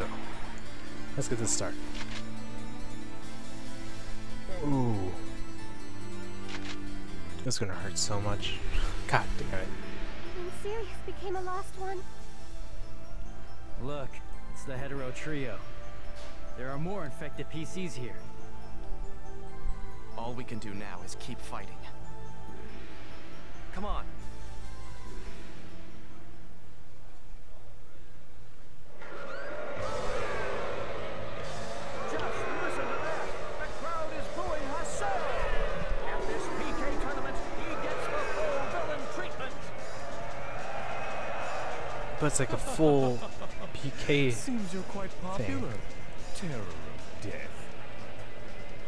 So let's get this started. Ooh. That's gonna hurt so much. God damn it. When Sirius became a lost one. Look, it's the hetero trio. There are more infected PCs here. All we can do now is keep fighting. Come on. But it's like a full PK seems you're quite popular. Thing. Terror of death.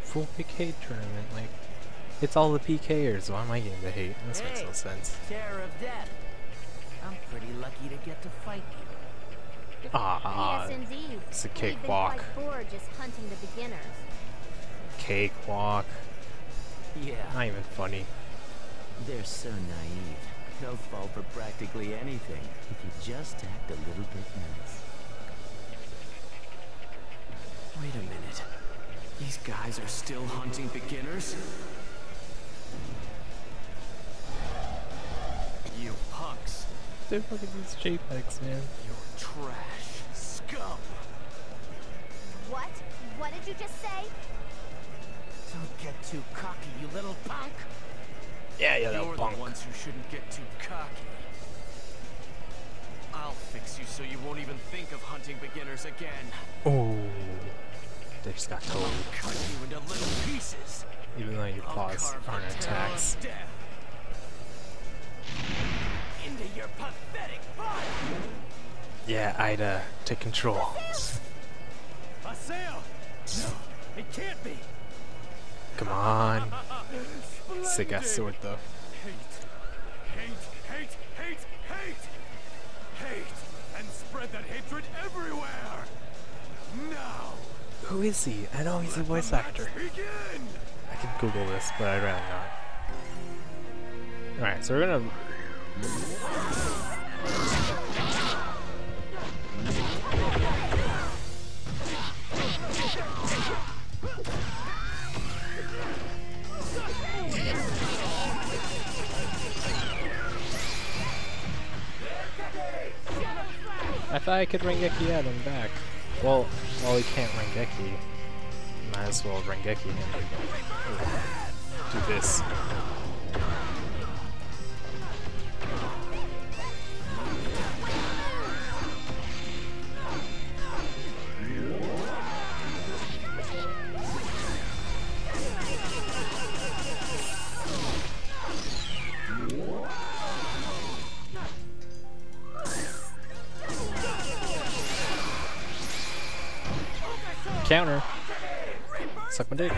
Full PK tournament, like it's all the PKers. Why am I getting the hate? This makes no sense. Terror of death. I'm pretty lucky to get to fight you. Yes, it's a cakewalk. Just hunting the beginners. Cakewalk. Yeah. Not even funny. They're so naive. They'll fall for practically anything if you just act a little bit nice. Wait a minute. These guys are still hunting beginners? You punks. Dude, look at these JPEGs, man. You're trash. Scum. What? What did you just say? Don't get too cocky, you little punk. Yeah, you're the ones who shouldn't get too cocky. I'll fix you so you won't even think of hunting beginners again. Oh, they just got told. I'll cut you into little pieces. Even though your claws aren't attacks. Into your pathetic body. Yeah, Ida, take control. Haseo! No, it can't be. Come on. Sick ass sword though. Hate and spread that hatred everywhere. Now. Who is he? I know he's a voice actor. I can Google this, but I'd rather not. Alright, so we're gonna I thought I could Rengeki at him back. Well, he can't Rengeki. Might as well Rengeki him. Do this. Counter. Suck my dick.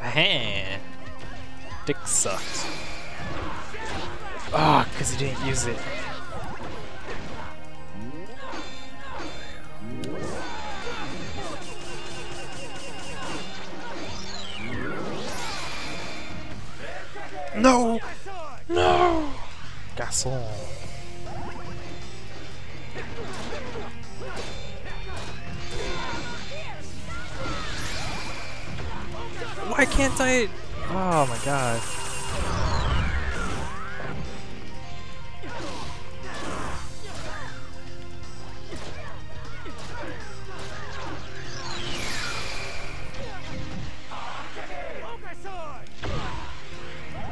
Aha. Dick sucked. Ah, oh, cause he didn't use it. No! No! Gasol. Why can't I? Oh my god.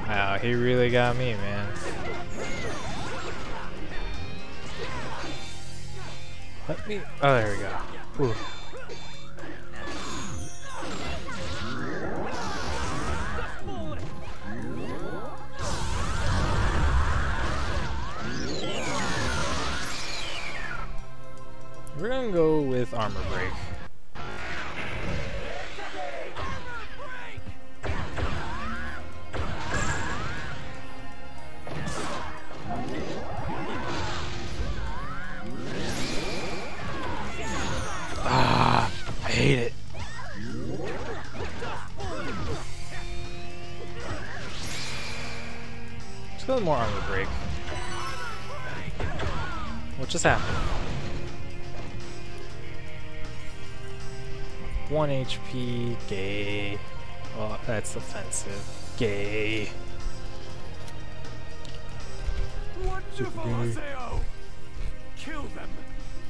Wow, he really got me, man. Let me. Oh, there we go. Ooh. We're gonna go with armor break. Ah, I hate it. Let's go with more armor break. What just happened? 1 HP, gay. Oh, that's offensive. Gay. Wonderful, Haseo! Kill them!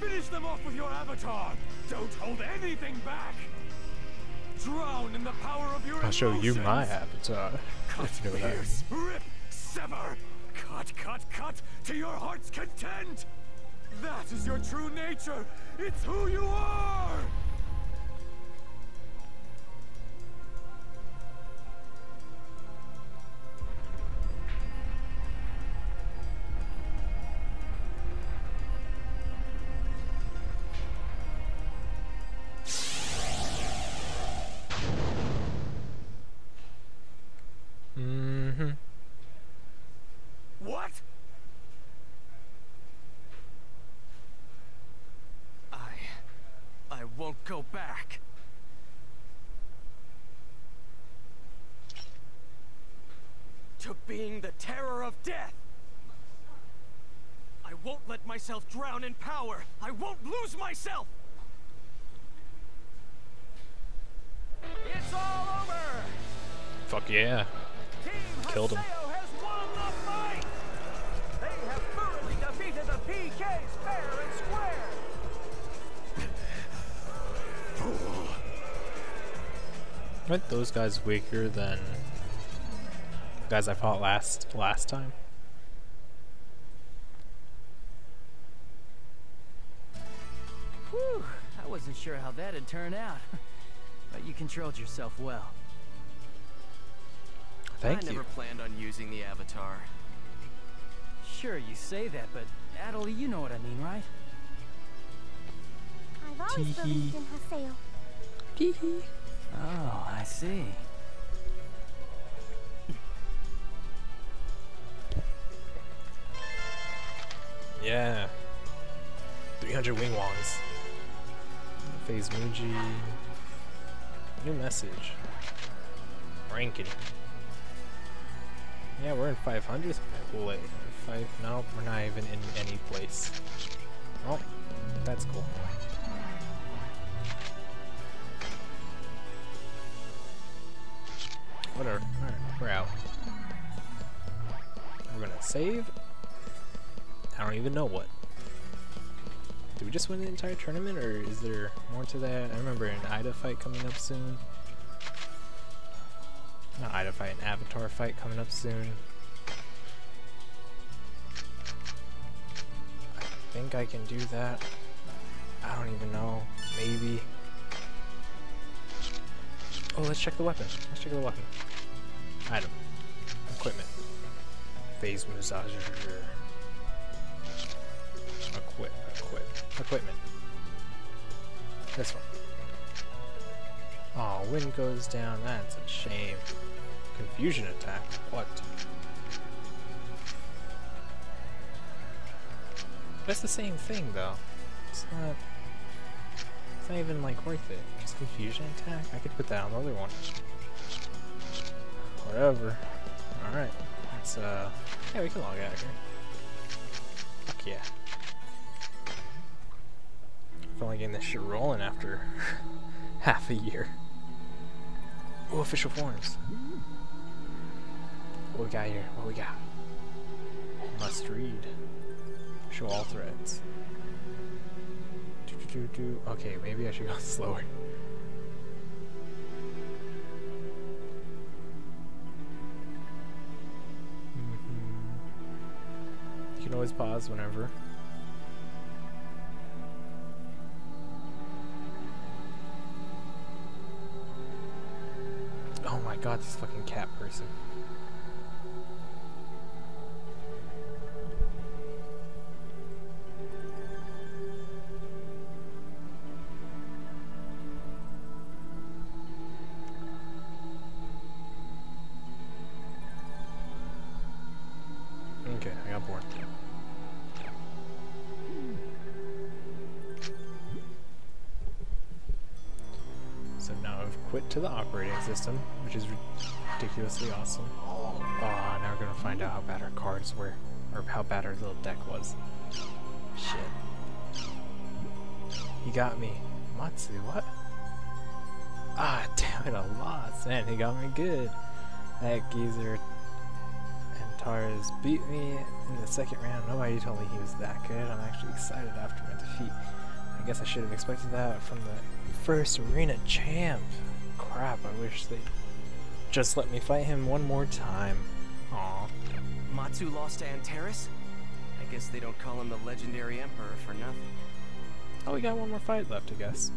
Finish them off with your avatar! Don't hold anything back! Drown in the power of your emotions! I'll show you my avatar. Cut, pierce, rip, sever! Cut, cut, cut! To your heart's content! That is your true nature! It's who you are! Go back. To being the terror of death. I won't let myself drown in power. I won't lose myself. It's all over. Fuck yeah. Killed him. Team Haseo has won the fight. They have thoroughly defeated the PKs fair and square. Aren't those guys weaker than the guys I fought last time? Whew, I wasn't sure how that'd turn out. But you controlled yourself well. Thank you. I never planned on using the avatar. Sure, you say that, but Adelie, you know what I mean, right? I've always believed in Haseo. Teehee. Oh, I see. Yeah. 300 wing wands. Phase Muji. New message. Ranking. Yeah, we're in 500th. Wait, no, we're not even in any place. Oh, that's cool. Whatever. Alright, we're out. We're gonna save. I don't even know what. Did we just win the entire tournament, or is there more to that? I remember an Ida fight coming up soon. Not Ida fight, an Avatar fight coming up soon. I think I can do that. I don't even know. Maybe. Oh, let's check the weapon. Let's check the weapon. Item. Equipment. Phase massage. Equipment. This one. Aw, oh, wind goes down. That's a shame. Confusion attack. What? That's the same thing, though. It's not... It's not even like worth it. Just confusion attack? I could put that on the other one. Whatever. Alright. That's yeah, we can log out of here. Fuck yeah. Finally getting this shit rolling after half a year. Oh, official forms. What we got here? What we got? Must read. Show all threads. Okay, maybe I should go slower. Mm-hmm. You can always pause whenever. Oh my god, this fucking cat person. To the operating system, which is ridiculously awesome. Now we're gonna find out how bad our cards were, or how bad our little deck was. Shit. He got me. Matsu, what? Ah, damn it, I lost. Man, he got me good. That geezer Antares beat me in the second round. Nobody told me he was that good. I'm actually excited after my defeat. I guess I should have expected that from the first arena champ. Crap, I wish they just let me fight him one more time. Aww. Matsu lost to Antares? I guess they don't call him the legendary emperor for nothing. Oh, we got one more fight left, I guess.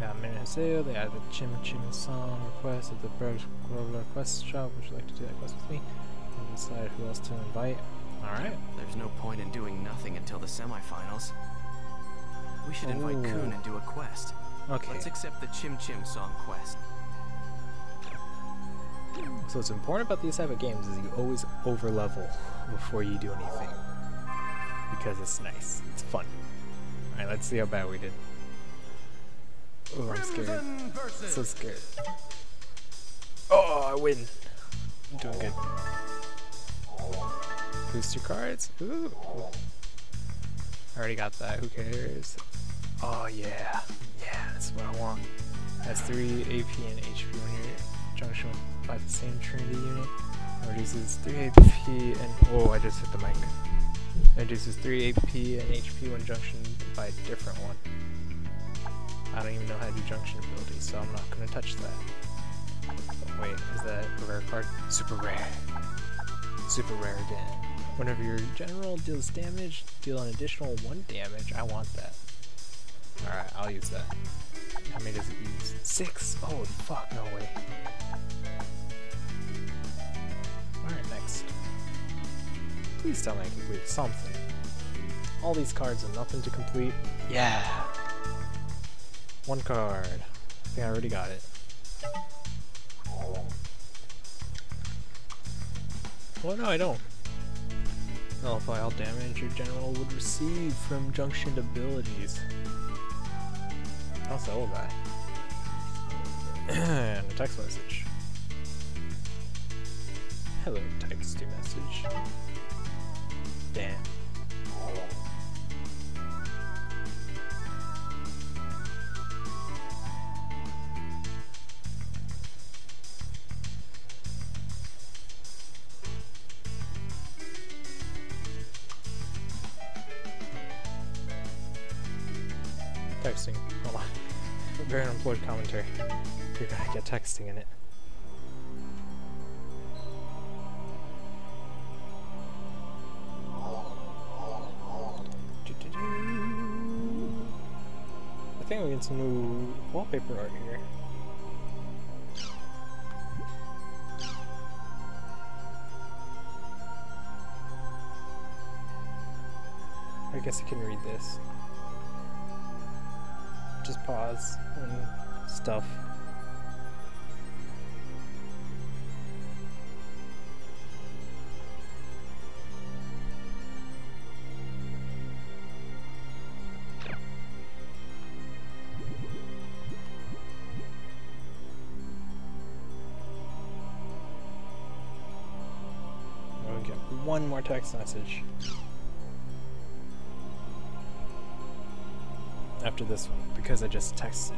Got Haseo, they added the Chim-Chim song request at the Bird Grover Quest Shop. Would you like to do that quest with me? We'll decide who else to invite. Alright. There's no point in doing nothing until the semifinals. We should invite Kuhn and do a quest. Okay. Let's accept the Chim-Chim song quest. So what's important about these type of games is you always over-level before you do anything. Because it's nice. It's fun. Alright, let's see how bad we did. Oh, I'm scared. So scared. Oh, I win. I'm doing good. Booster cards? Ooh. I already got that. Who cares? Oh, yeah. Yeah, that's what I want. That's 3 AP and HP when you're in junction with by the same Trinity unit. It reduces 3 AP and... Oh, I just hit the mic. It reduces 3 AP and HP when junctioned by a different one. I don't even know how to do junction ability, so I'm not going to touch that. But wait, is that a rare card? Super rare. Super rare again. Whenever your general deals damage, deal an additional 1 damage. I want that. Alright, I'll use that. How many does it use? 6! Oh, fuck, no way. Alright, next. Please tell me I complete something. All these cards are nothing to complete. Yeah! 1 card. I think I already got it. Oh no, I don't. Nullify all damage your general would receive from junctioned abilities. Also, old guy. And a text message. Hello, text message. Damn. Texting. Hold on. Very unemployed commentary. You're gonna get texting in it. I think we get some new wallpaper art here. I guess I can read this. Just pause and stuff. We'll get one more text message after this one, because I just texted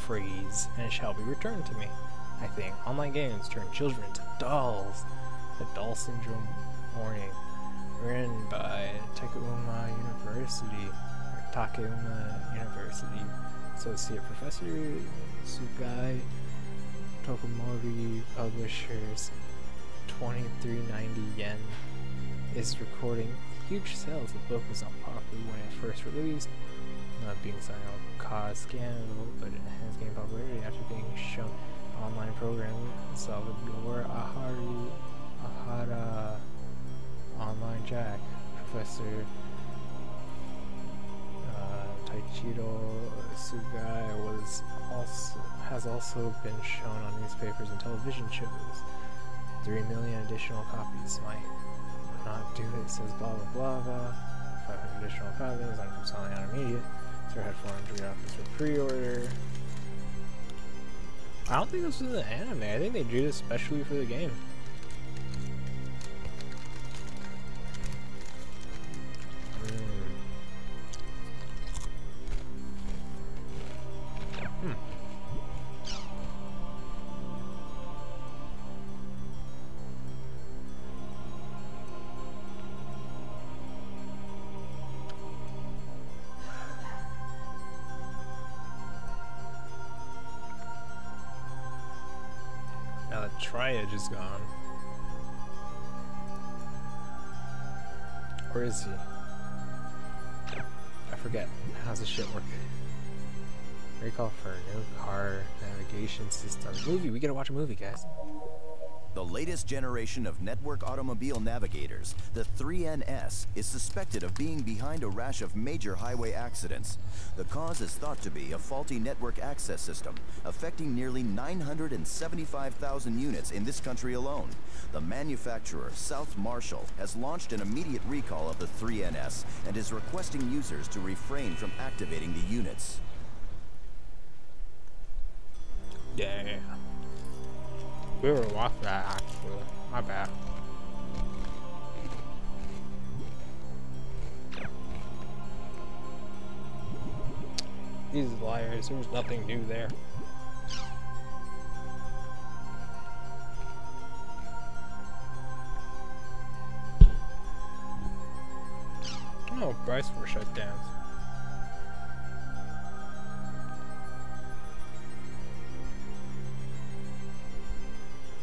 phrase, and it shall be returned to me. I think online games turn children into dolls. The Doll Syndrome warning. Written by Takeuma University, or Takeuma University Associate Professor Sugai Tokumori, publishers 2390 yen. Is recording huge sales. The book was unpopular when it first released. Not being signed on cause scandal, but it has gained popularity after being shown online programming. So Lore Ahari Ahara Online Jack, Professor Taichiro Sugai has also been shown on newspapers and television shows. 3 million additional copies might not do it. Says blah blah blah blah. 500 additional copies on from selling on immediate. So I had 400 copies for pre-order. I don't think this was an anime. I think they drew this especially for the game. Tri Edge is gone. Or is he? I forget. How's this shit work? Recall for new car navigation system. Movie. We gotta watch a movie, guys. The latest generation of network automobile navigators, the 3NS, is suspected of being behind a rash of major highway accidents. The cause is thought to be a faulty network access system, affecting nearly 975,000 units in this country alone. The manufacturer, South Marshall, has launched an immediate recall of the 3NS and is requesting users to refrain from activating the units. Yeah. We were watching that actually. My bad. These liars, there was nothing new there. Oh, Bryce were shut down.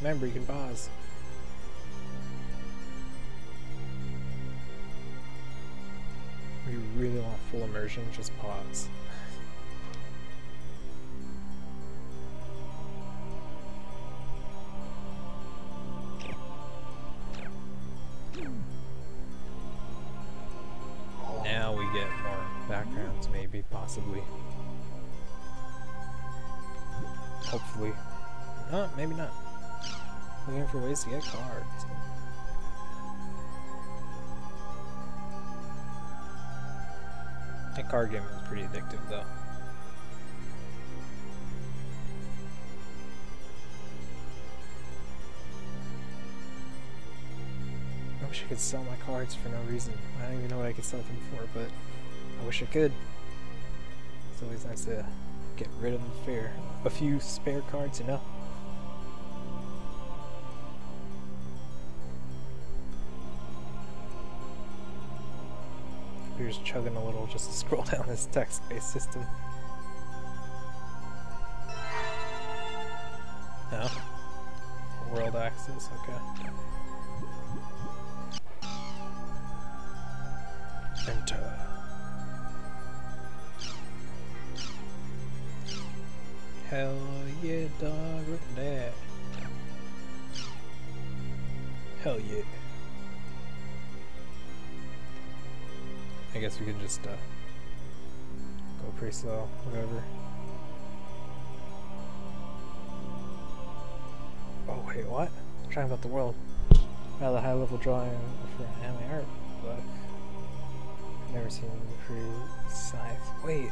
Remember, you can pause. If you really want full immersion, just pause. Now we get more backgrounds, maybe, possibly. Hopefully. No, maybe not. Looking for ways to get cards. That card game is pretty addictive, though. I wish I could sell my cards for no reason. I don't even know what I could sell them for, but I wish I could. It's always nice to get rid of them fair. A few spare cards, enough. We're just chugging a little just to scroll down this text-based system. No. World access, okay. Enter. Hell yeah, dog, look at that. Hell yeah. I guess we can just go pretty slow, whatever. Oh wait, what? We're talking about the world. Rather high level drawing for anime art, but I've never seen the pretty scythe. Wait, this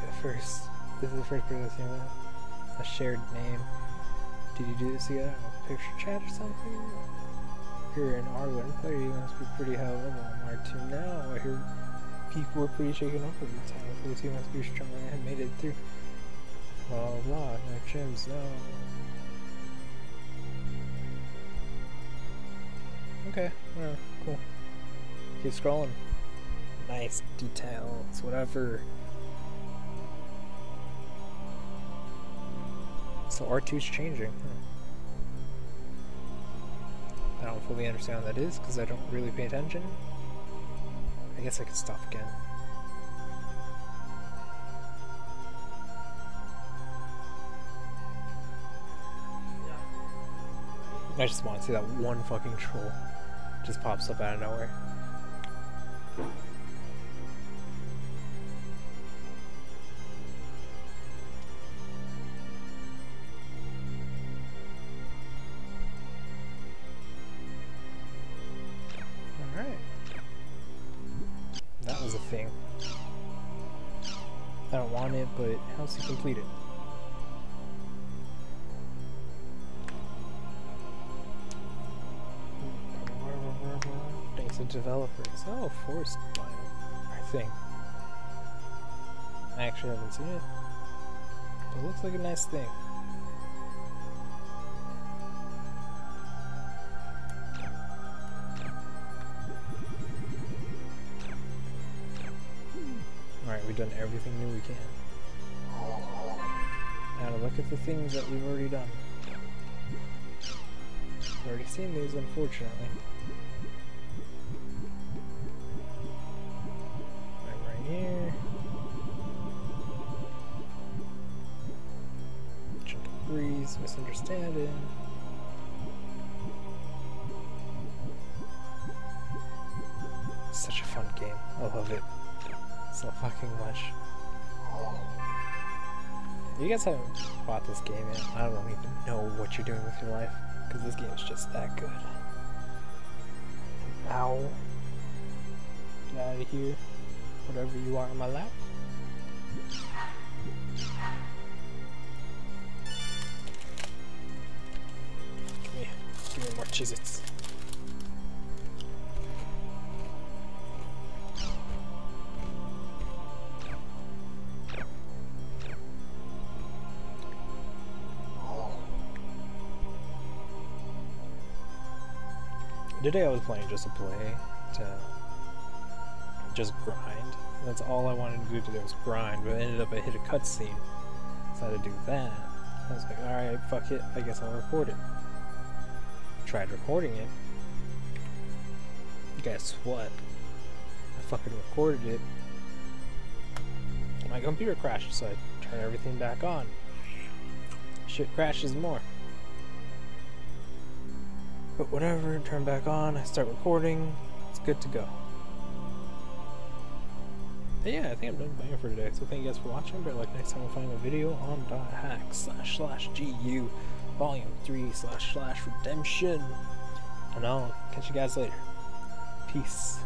is the first person I've seen with a shared name. Did you do this together in a picture chat or something? If you're an R1 player, you must be pretty high level in R2 now. I hear people were pretty shaken up at the time. Those who must be strong and have made it through. Blah blah. No gyms, no. Okay. Alright. Cool. Keep scrolling. Nice details. Whatever. So R2's changing. I don't fully understand what that is because I don't really pay attention. I guess I could stop again. I just want to see that one fucking troll just pops up out of nowhere. I don't want it, but how to complete it? Thanks to developers. Oh, forced by our thing. I actually haven't seen it. But it looks like a nice thing. Done everything new we can. Now to look at the things that we've already done. I've already seen these, unfortunately. Right here. Chunk of breeze, misunderstanding. Such a fun game. I love it so fucking much. You guys haven't bought this game yet. I don't even know what you're doing with your life, because this game is just that good. Ow. Get out of here. Whatever you are in my lap. Give me, more Cheez-Its. Today I was playing just to play, to just grind. That's all I wanted to do today was grind, but I ended up I hit a cutscene, so I had to do that. I was like, alright, fuck it, I guess I'll record it. Tried recording it. Guess what? I fucking recorded it. My computer crashed, so I turned everything back on. Shit crashes more. But whatever, turn back on, I start recording, it's good to go. But yeah, I think I'm done playing for today, so thank you guys for watching. But like next time we'll find a video on .hack//GU Volume 3 //Redemption. And I'll catch you guys later. Peace.